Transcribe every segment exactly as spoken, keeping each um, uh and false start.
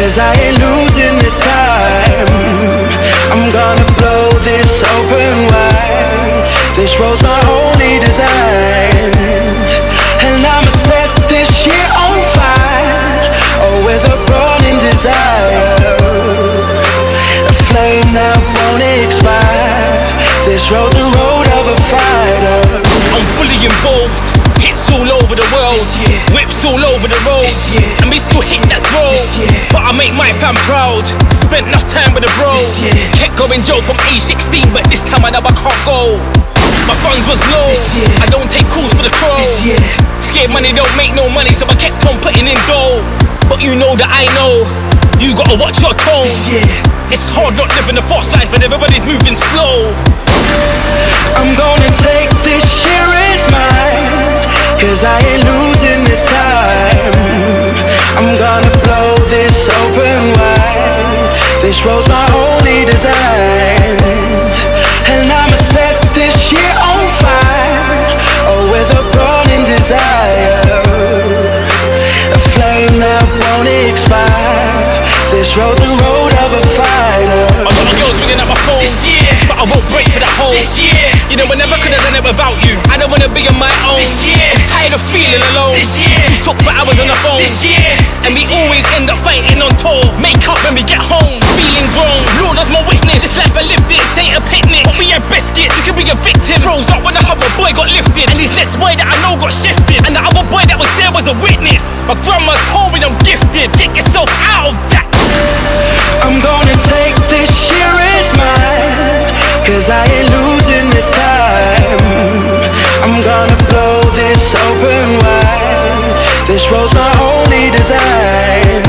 'Cause I ain't losing this time. I'm gonna blow this open wide. This road's my only design. And I'ma set this shit on fire, oh, with a burning desire, a flame that won't expire. This road's a road of a fighter. I'm fully involved, hits all over the world, whips all over the road, and we still hit that road. But I make my fam proud, spent enough time with the bro. Kept going Joe from age sixteen, but this time I know I can't go. My funds was low, I don't take calls for the crow. Scared money don't make no money, so I kept on putting in dough. But you know that I know, you gotta watch your tone. It's hard not living a fast life when everybody's moving slow. I'm gonna take this shit as mine, 'cause I ain't losing this time. I'm gonna blow this open wide. This road's my only design. And I'ma set this shit on fire, oh, with a burning desire, a flame that won't expire. This road's a road of a fighter. I got my girls ringing at my phone, but I won't break for that hole. You know I never could have done it without you. I don't wanna be on my own. I'm tired of feeling alone. We talk for hours on the phone, and we always end up fighting on tour. Make up when we get home, feeling grown. Lord, that's my witness. This life I lived, this ain't a picnic. But we had biscuits, you can be a victim. Froze up when the other boy got lifted, and his next boy that I know got shifted, and the other boy that was there was a witness. My grandma told me I'm gifted. Get yourself out of that. I'm gonna take this shit as mine, 'cause I ain't losing this time. I'm gonna blow this open wide. This road's my only design.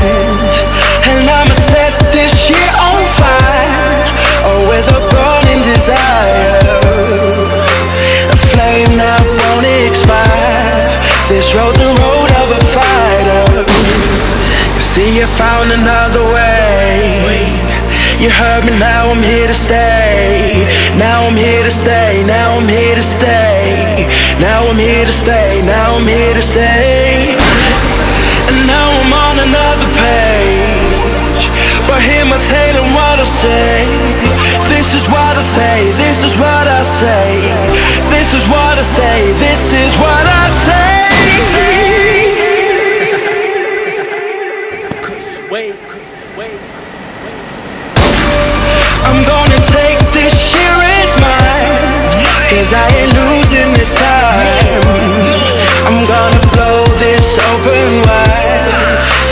And I'ma set this shit on fire, oh, with a burning desire, a flame that won't expire. This road's a road of a fighter. See, you found another way. You heard me, now I'm here to stay. Now I'm here to stay, now I'm here to stay. Now I'm here to stay, now I'm here to stay. And now I'm on another page, but hear my tale and what I say. This is what I say, this is what I say. This is what I say, this is what I say. I'm gonna take this shit as mine, 'cause I ain't losing this time. I'm gonna blow this open wide.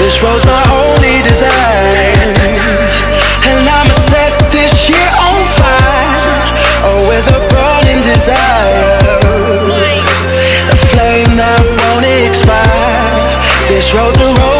This road's my only design. And I'ma set this shit on fire, oh, with a burning desire, a flame that won't expire. This road's a road